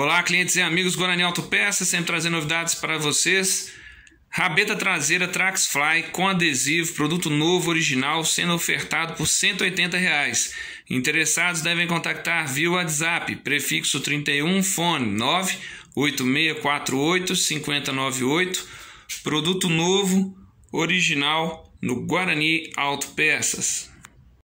Olá, clientes e amigos Guarani Auto Peças, sempre trazendo novidades para vocês. Rabeta traseira Traxfly com adesivo, produto novo, original, sendo ofertado por R$ 180,00. Interessados devem contactar via WhatsApp, prefixo 31, fone 98648-5098. Produto novo, original, no Guarani Auto Peças.